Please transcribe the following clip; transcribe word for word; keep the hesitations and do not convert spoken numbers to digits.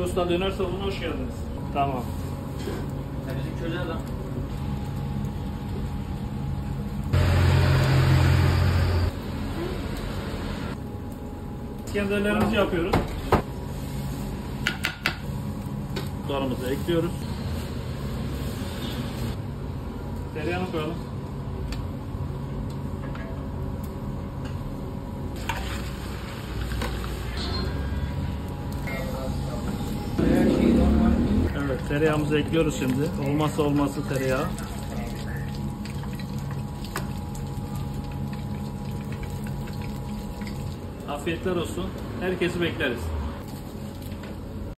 Rus'tan döner salonuna hoş geldiniz. Tamam. Ya bizim köle adam. İskenderlerimizi yapıyoruz. Darımızı ekliyoruz. Tereyağını koyalım. Evet, tereyağımızı ekliyoruz şimdi. Olmazsa olmazı tereyağı. Afiyetler olsun. Herkesi bekleriz.